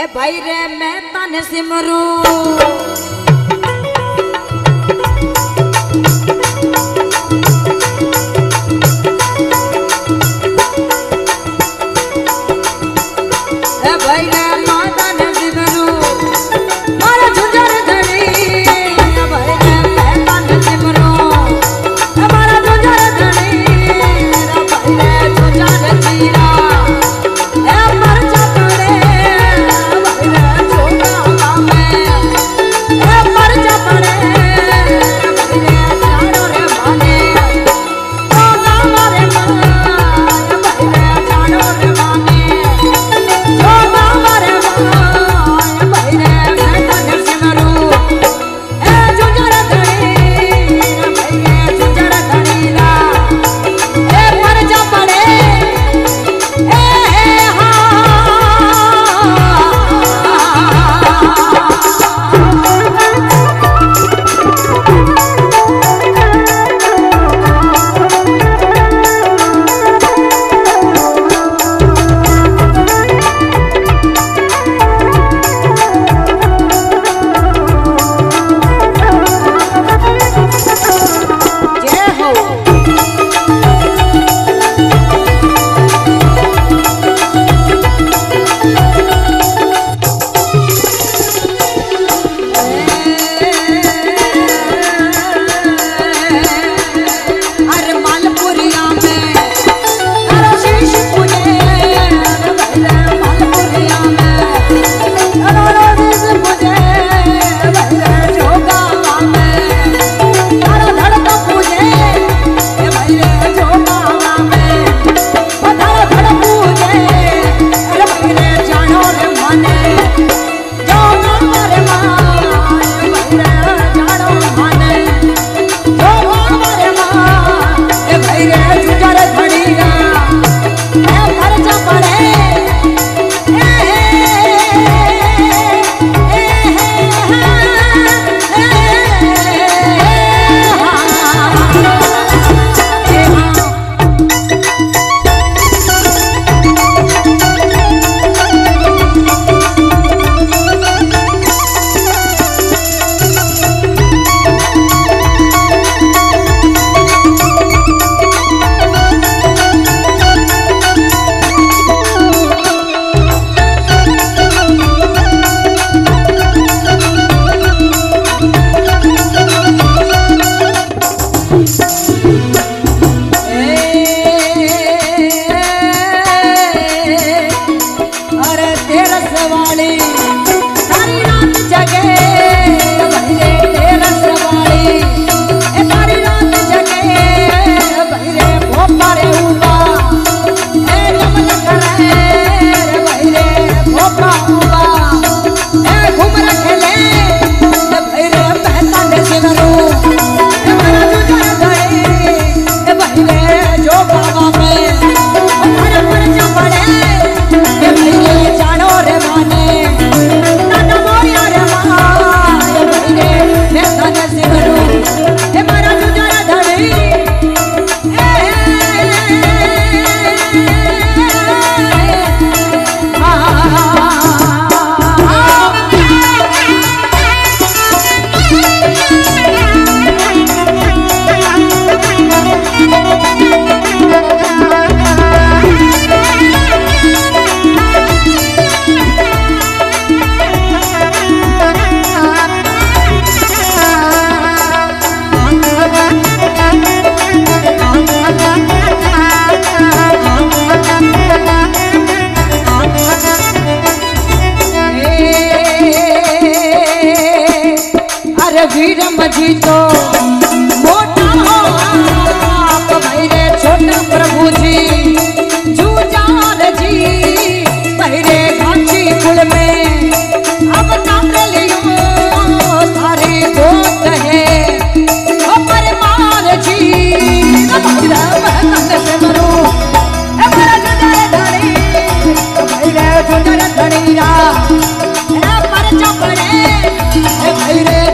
ए भाई रे मैं तन सिमरू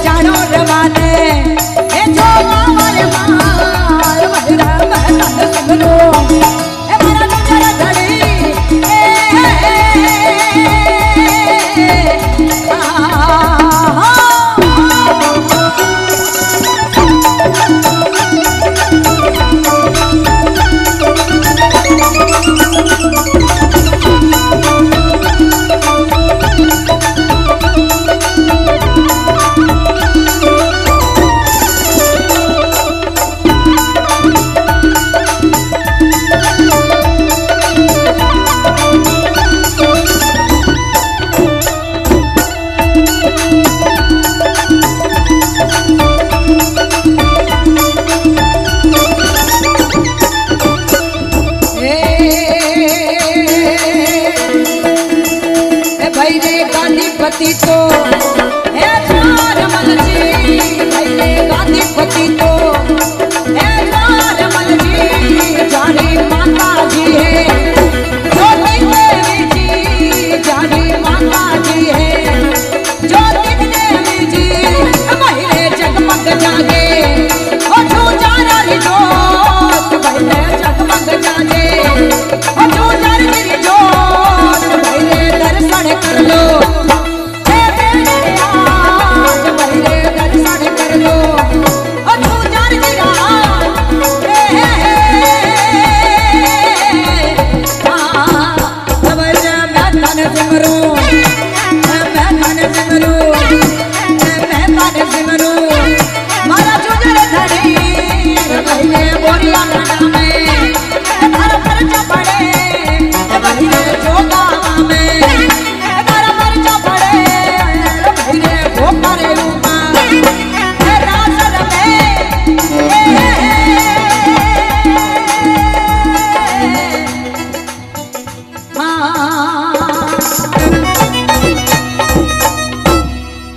जानो रवाने ए जो मारे मां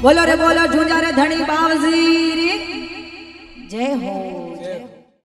बोलो रे बोलो झुंझारे धणी बावजी रे जय हो।